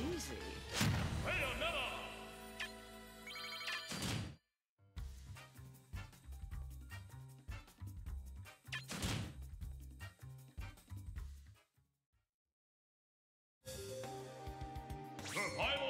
was easy. Wait another! Survival!